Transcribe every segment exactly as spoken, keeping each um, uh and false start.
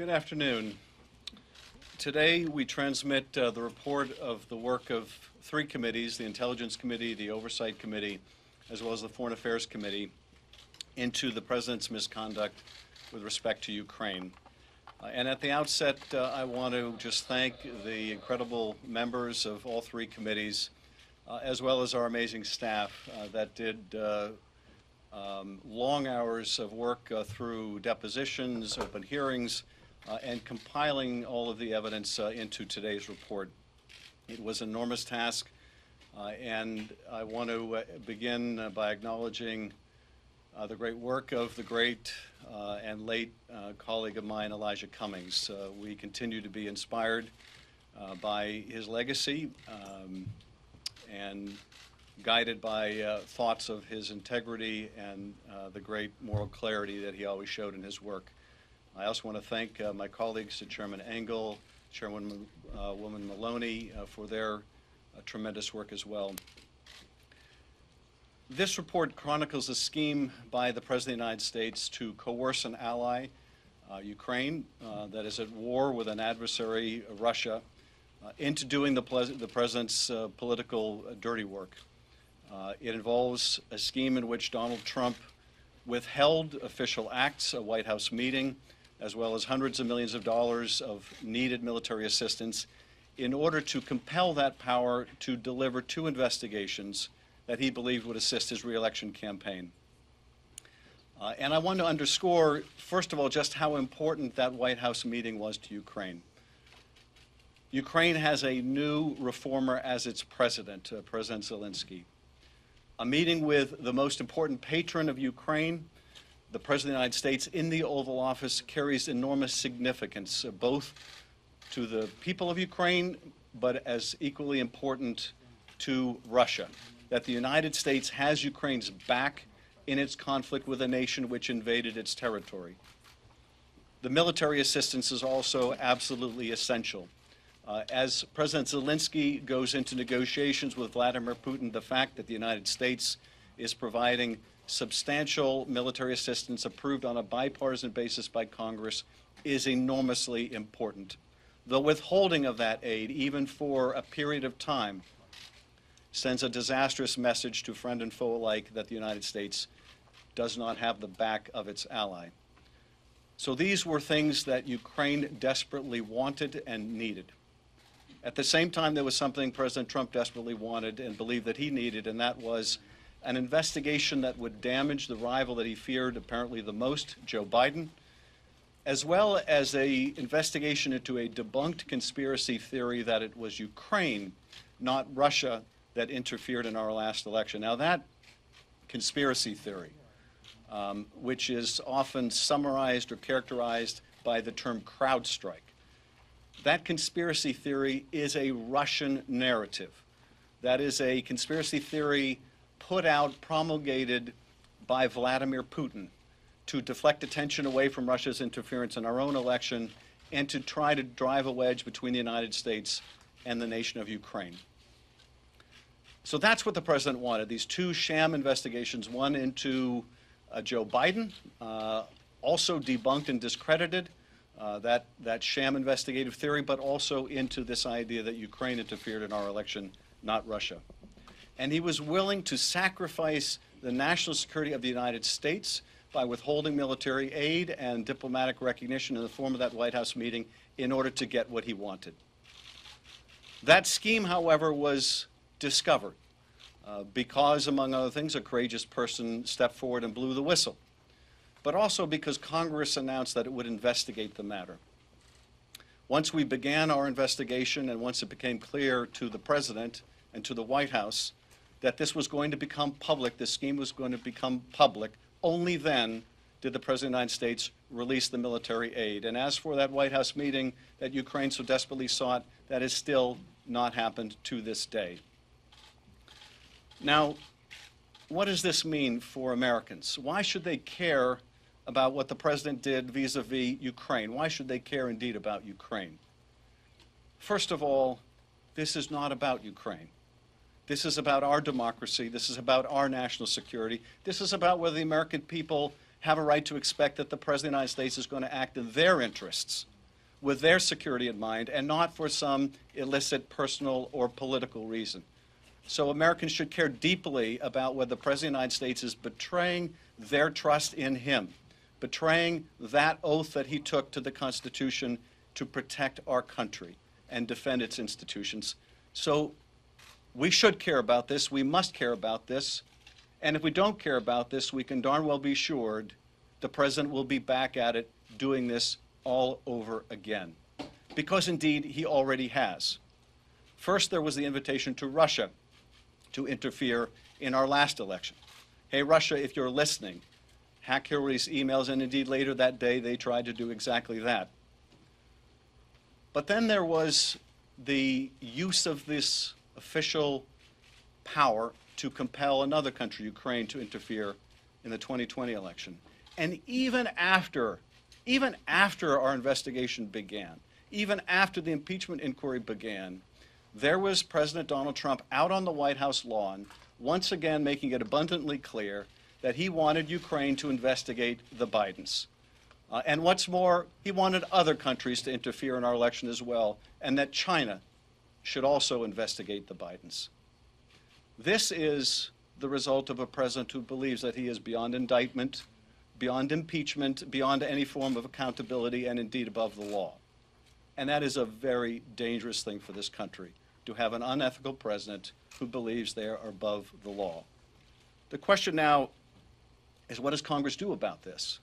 Good afternoon. Today we transmit uh, the report of the work of three committees, the Intelligence Committee, the Oversight Committee, as well as the Foreign Affairs Committee, into the President's misconduct with respect to Ukraine. Uh, and at the outset, uh, I want to just thank the incredible members of all three committees, uh, as well as our amazing staff uh, that did uh, um, long hours of work uh, through depositions, open hearings, Uh, and compiling all of the evidence uh, into today's report. It was an enormous task, uh, and I want to uh, begin uh, by acknowledging uh, the great work of the great uh, and late uh, colleague of mine, Elijah Cummings. Uh, we continue to be inspired uh, by his legacy um, and guided by uh, thoughts of his integrity and uh, the great moral clarity that he always showed in his work. I also want to thank uh, my colleagues, Chairman Engel, Chairwoman uh, Woman Maloney, uh, for their uh, tremendous work as well. This report chronicles a scheme by the President of the United States to coerce an ally, uh, Ukraine, uh, that is at war with an adversary, Russia, uh, into doing the, the President's uh, political uh, dirty work. Uh, it involves a scheme in which Donald Trump withheld official acts, a White House meeting, as well as hundreds of millions of dollars of needed military assistance in order to compel that power to deliver two investigations that he believed would assist his re-election campaign. Uh, and I want to underscore, first of all, just how important that White House meeting was to Ukraine. Ukraine has a new reformer as its president, uh, President Zelensky. A meeting with the most important patron of Ukraine, the President of the United States, in the Oval Office carries enormous significance, uh, both to the people of Ukraine, but as equally important to Russia, that the United States has Ukraine's back in its conflict with a nation which invaded its territory. The military assistance is also absolutely essential. Uh, as President Zelensky goes into negotiations with Vladimir Putin, the fact that the United States is providing substantial military assistance approved on a bipartisan basis by Congress is enormously important. The withholding of that aid, even for a period of time, sends a disastrous message to friend and foe alike that the United States does not have the back of its ally. So these were things that Ukraine desperately wanted and needed. At the same time, there was something President Trump desperately wanted and believed that he needed, and that was an investigation that would damage the rival that he feared apparently the most, Joe Biden, as well as an investigation into a debunked conspiracy theory that it was Ukraine, not Russia, that interfered in our last election. Now, that conspiracy theory, um, which is often summarized or characterized by the term CrowdStrike, that conspiracy theory is a Russian narrative. That is a conspiracy theory put out, promulgated by Vladimir Putin to deflect attention away from Russia's interference in our own election and to try to drive a wedge between the United States and the nation of Ukraine. So that's what the President wanted, these two sham investigations, one into uh, Joe Biden, uh, also debunked and discredited, Uh, that, that sham investigative theory, but also into this idea that Ukraine interfered in our election, not Russia. And he was willing to sacrifice the national security of the United States by withholding military aid and diplomatic recognition in the form of that White House meeting in order to get what he wanted. That scheme, however, was discovered uh, because, among other things, a courageous person stepped forward and blew the whistle, but also because Congress announced that it would investigate the matter. Once we began our investigation and once it became clear to the President and to the White House that this was going to become public, this scheme was going to become public, only then did the President of the United States release the military aid. And as for that White House meeting that Ukraine so desperately sought, that has still not happened to this day. Now, what does this mean for Americans? Why should they care about what the President did vis-a-vis Ukraine? Why should they care indeed about Ukraine? First of all, this is not about Ukraine. This is about our democracy. This is about our national security. This is about whether the American people have a right to expect that the President of the United States is going to act in their interests with their security in mind and not for some illicit personal or political reason. So Americans should care deeply about whether the President of the United States is betraying their trust in him, betraying that oath that he took to the Constitution to protect our country and defend its institutions. So we should care about this. We must care about this. And if we don't care about this, we can darn well be assured the President will be back at it doing this all over again, because indeed he already has. First, there was the invitation to Russia to interfere in our last election. Hey, Russia, if you're listening, hack Hillary's emails, and indeed later that day they tried to do exactly that. But then there was the use of this official power to compel another country, Ukraine, to interfere in the twenty twenty election. And even after, even after our investigation began, even after the impeachment inquiry began, there was President Donald Trump out on the White House lawn, once again making it abundantly clear that he wanted Ukraine to investigate the Bidens. Uh, and what's more, he wanted other countries to interfere in our election as well, and that China should also investigate the Bidens. This is the result of a president who believes that he is beyond indictment, beyond impeachment, beyond any form of accountability, and indeed above the law. And that is a very dangerous thing for this country, to have an unethical president who believes they are above the law. The question now is, what does Congress do about this?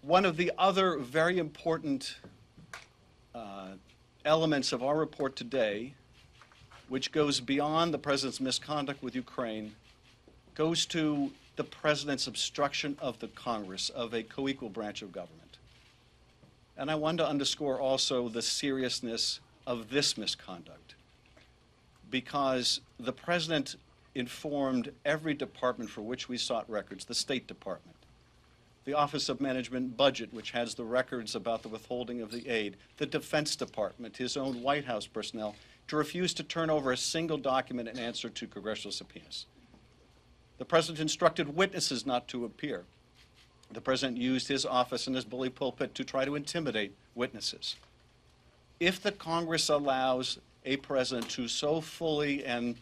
One of the other very important uh, elements of our report today, which goes beyond the president's misconduct with Ukraine, goes to the president's obstruction of the Congress, of a co-equal branch of government. And I want to underscore also the seriousness of this misconduct, because the president informed every department for which we sought records, the State Department, the Office of Management and Budget, which has the records about the withholding of the aid, the Defense Department, his own White House personnel, to refuse to turn over a single document in answer to congressional subpoenas. The President instructed witnesses not to appear. The President used his office and his bully pulpit to try to intimidate witnesses. If the Congress allows a President to so fully and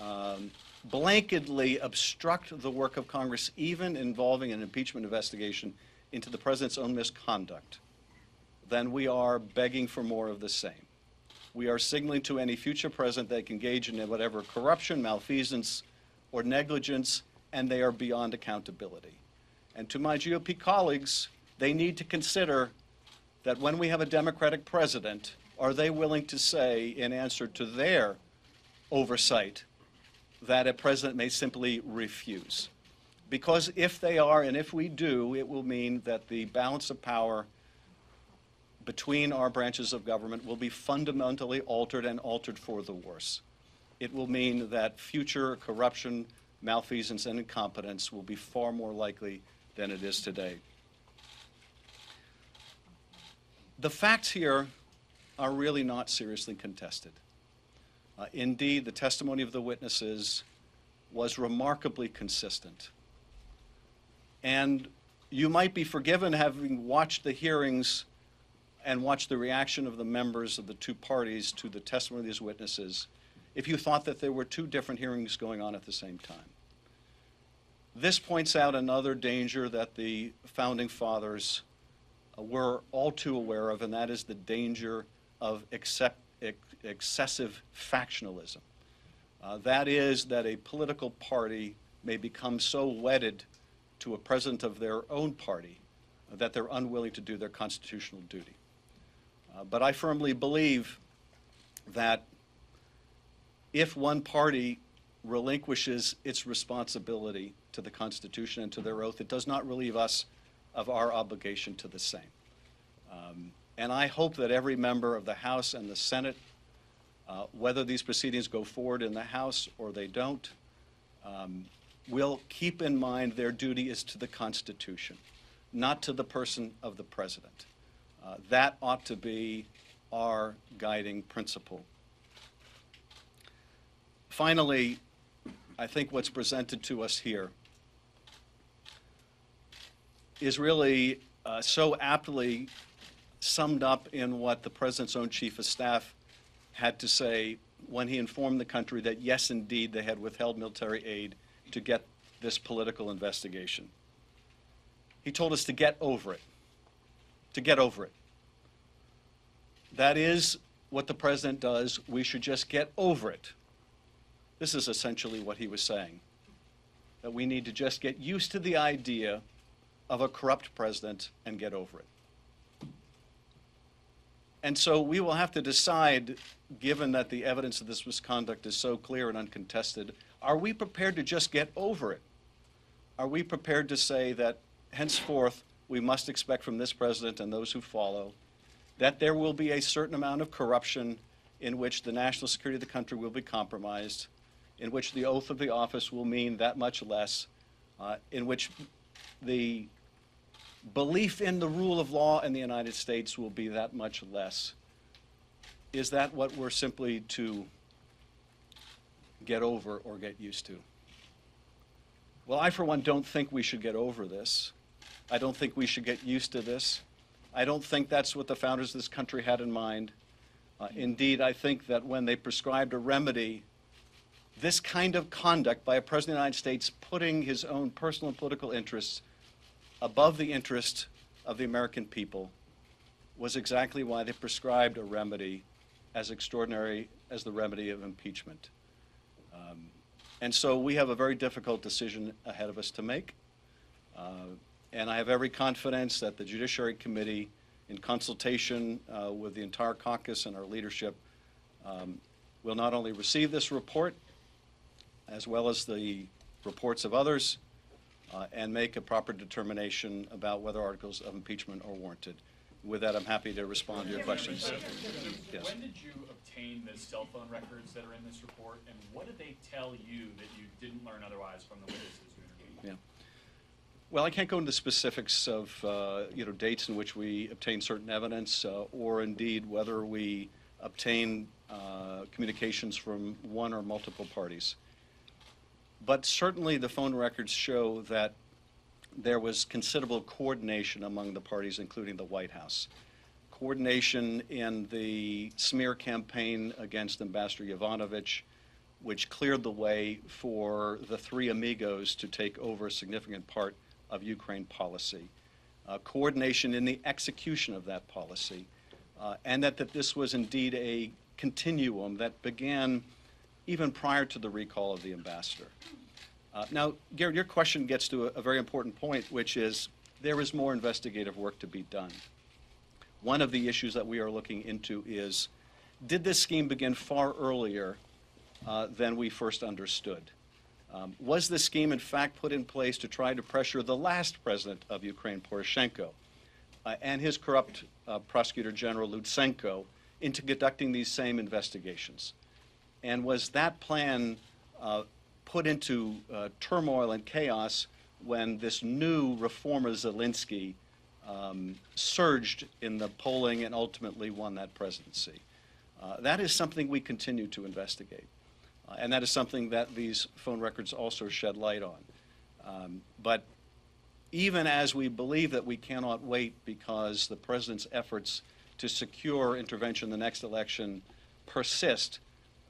um, blanketly obstruct the work of Congress, even involving an impeachment investigation into the president's own misconduct, then we are begging for more of the same. We are signaling to any future president they can engage in whatever corruption, malfeasance, or negligence, and they are beyond accountability. And to my G O P colleagues, they need to consider that when we have a Democratic president, are they willing to say, in answer to their oversight, that a president may simply refuse? Because if they are, and if we do, it will mean that the balance of power between our branches of government will be fundamentally altered, and altered for the worse. It will mean that future corruption, malfeasance, and incompetence will be far more likely than it is today. The facts here are really not seriously contested. Uh, indeed, the testimony of the witnesses was remarkably consistent. And you might be forgiven, having watched the hearings and watched the reaction of the members of the two parties to the testimony of these witnesses, if you thought that there were two different hearings going on at the same time. This points out another danger that the Founding Fathers were all too aware of, and that is the danger of accept Ex excessive factionalism. Uh, that is, that a political party may become so wedded to a president of their own party uh, that they're unwilling to do their constitutional duty. Uh, but I firmly believe that if one party relinquishes its responsibility to the Constitution and to their oath, it does not relieve us of our obligation to the same. Um, And I hope that every member of the House and the Senate, uh, whether these proceedings go forward in the House or they don't, um, will keep in mind their duty is to the Constitution, not to the person of the President. Uh, that ought to be our guiding principle. Finally, I think what's presented to us here is really uh, so aptly summed up in what the president's own chief of staff had to say when he informed the country that, yes, indeed, they had withheld military aid to get this political investigation. He told us to get over it, to get over it. That is what the president does. We should just get over it. This is essentially what he was saying, that we need to just get used to the idea of a corrupt president and get over it. And so we will have to decide, given that the evidence of this misconduct is so clear and uncontested, are we prepared to just get over it? Are we prepared to say that henceforth we must expect from this president and those who follow that there will be a certain amount of corruption in which the national security of the country will be compromised, in which the oath of the office will mean that much less, uh, in which the belief in the rule of law in the United States will be that much less? Is that what we're simply to get over or get used to? Well, I, for one, don't think we should get over this. I don't think we should get used to this. I don't think that's what the founders of this country had in mind. Uh, indeed, I think that when they prescribed a remedy, this kind of conduct by a president of the United States putting his own personal and political interests above the interest of the American people was exactly why they prescribed a remedy as extraordinary as the remedy of impeachment. Um, and so we have a very difficult decision ahead of us to make. Uh, and I have every confidence that the Judiciary Committee, in consultation uh, with the entire caucus and our leadership, um, will not only receive this report, as well as the reports of others, uh, and make a proper determination about whether articles of impeachment are warranted. With that, I'm happy to respond to your questions. Yes. When did you obtain the cell phone records that are in this report, and what did they tell you that you didn't learn otherwise from the witnesses who interviewed? Yeah. Well, I can't go into specifics of uh, you know, dates in which we obtained certain evidence, uh, or indeed whether we obtained uh, communications from one or multiple parties. But certainly the phone records show that there was considerable coordination among the parties, including the White House. Coordination in the smear campaign against Ambassador Yovanovitch, which cleared the way for the three amigos to take over a significant part of Ukraine policy. Uh, coordination in the execution of that policy, uh, and that, that this was indeed a continuum that began even prior to the recall of the ambassador. Uh, now, Garrett, your question gets to a, a very important point, which is there is more investigative work to be done. One of the issues that we are looking into is, did this scheme begin far earlier uh, than we first understood? Um, was this scheme, in fact, put in place to try to pressure the last president of Ukraine, Poroshenko, uh, and his corrupt uh, prosecutor general, Lutsenko, into conducting these same investigations? And was that plan uh, put into uh, turmoil and chaos when this new reformer Zelensky um, surged in the polling and ultimately won that presidency? Uh, that is something we continue to investigate. Uh, and that is something that these phone records also shed light on. Um, but even as we believe that we cannot wait because the president's efforts to secure intervention in the next election persist,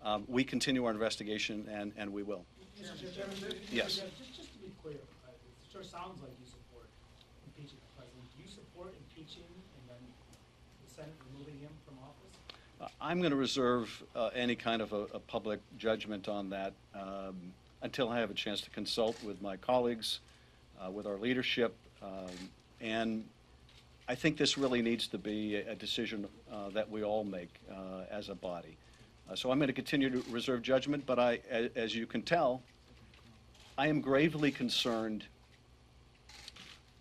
Um, we continue our investigation, and, and we will. Mister Chairman, yes. Just, just to be clear, uh, it sure sounds like you support impeaching the president. Do you support impeaching and then the Senate removing him from office? Uh, I'm going to reserve uh, any kind of a, a public judgment on that um, until I have a chance to consult with my colleagues, uh, with our leadership. Um, and I think this really needs to be a, a decision uh, that we all make uh, as a body. Uh, so I'm going to continue to reserve judgment, but I, as, as you can tell, I am gravely concerned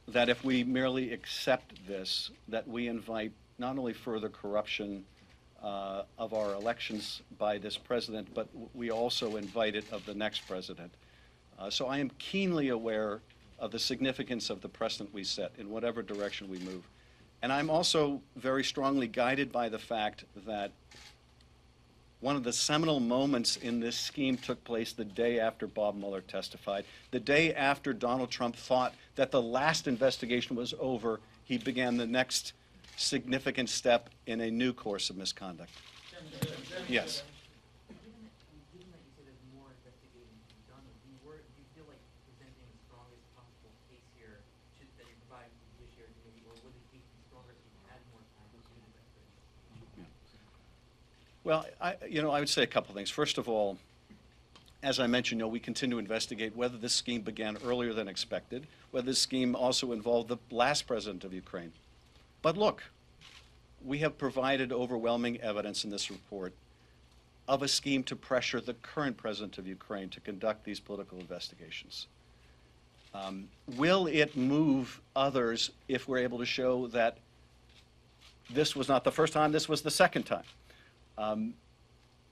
that if we merely accept this, that we invite not only further corruption uh, of our elections by this president, but we also invite it of the next president. Uh, so I am keenly aware of the significance of the precedent we set in whatever direction we move. And I'm also very strongly guided by the fact that one of the seminal moments in this scheme took place the day after Bob Mueller testified. The day after Donald Trump thought that the last investigation was over, he began the next significant step in a new course of misconduct. Yes. Well, I, you know, I would say a couple things. First of all, as I mentioned, you know, we continue to investigate whether this scheme began earlier than expected, whether this scheme also involved the last president of Ukraine. But look, we have provided overwhelming evidence in this report of a scheme to pressure the current president of Ukraine to conduct these political investigations. Um, will it move others if we're able to show that this was not the first time, this was the second time? Um,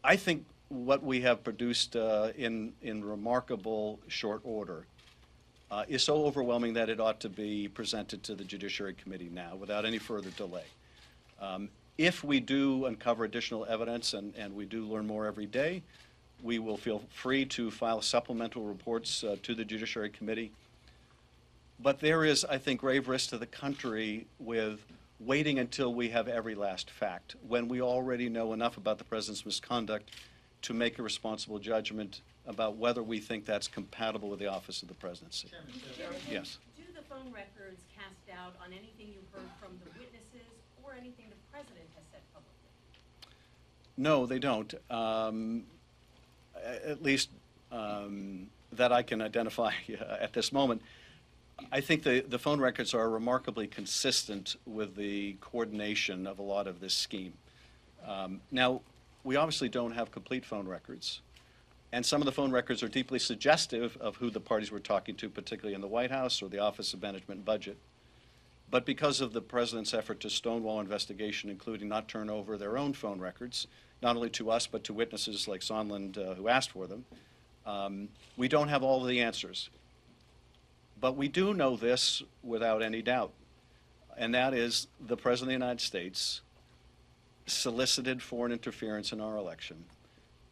I think what we have produced uh, in, in remarkable short order uh, is so overwhelming that it ought to be presented to the Judiciary Committee now without any further delay. Um, if we do uncover additional evidence, and, and we do learn more every day, we will feel free to file supplemental reports uh, to the Judiciary Committee. But there is, I think, grave risk to the country with waiting until we have every last fact, when we already know enough about the president's misconduct to make a responsible judgment about whether we think that's compatible with the office of the presidency. Chairman, yes. Do the phone records cast doubt on anything you heard from the witnesses or anything the president has said publicly? No, they don't. Um, at least um, that I can identify uh, at this moment. I think the, the phone records are remarkably consistent with the coordination of a lot of this scheme. Um, now, we obviously don't have complete phone records, and some of the phone records are deeply suggestive of who the parties were talking to, particularly in the White House or the Office of Management and Budget. But because of the president's effort to stonewall investigation, including not turn over their own phone records, not only to us but to witnesses like Sondland uh, who asked for them, um, we don't have all of the answers. But we do know this without any doubt, and that is the President of the United States solicited foreign interference in our election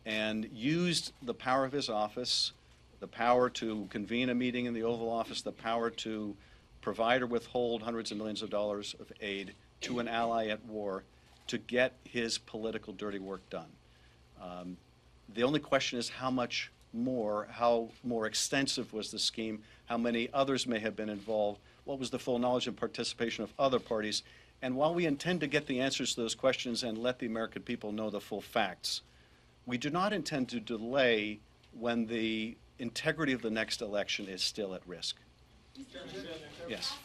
and used the power of his office, the power to convene a meeting in the Oval Office, the power to provide or withhold hundreds of millions of dollars of aid to an ally at war to get his political dirty work done. Um, the only question is how much more, how more extensive was the scheme, how many others may have been involved, what was the full knowledge and participation of other parties. And while we intend to get the answers to those questions and let the American people know the full facts, we do not intend to delay when the integrity of the next election is still at risk. Yes.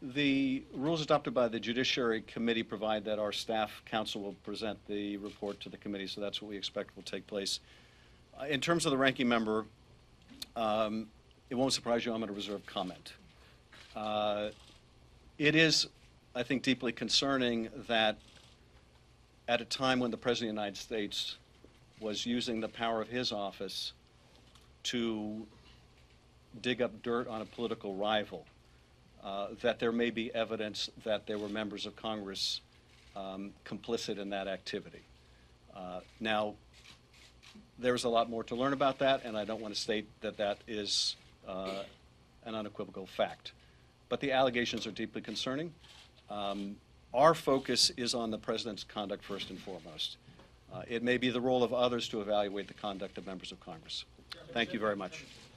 The rules adopted by the Judiciary Committee provide that our staff counsel will present the report to the committee, so that's what we expect will take place. Uh, in terms of the ranking member, um, it won't surprise you, I'm going to reserve comment. Uh, it is, I think, deeply concerning that at a time when the President of the United States was using the power of his office to dig up dirt on a political rival, Uh, that there may be evidence that there were members of Congress um, complicit in that activity. Uh, now, there's a lot more to learn about that, and I don't want to state that that is uh, an unequivocal fact. But the allegations are deeply concerning. Um, our focus is on the president's conduct first and foremost. Uh, it may be the role of others to evaluate the conduct of members of Congress. Thank you very much.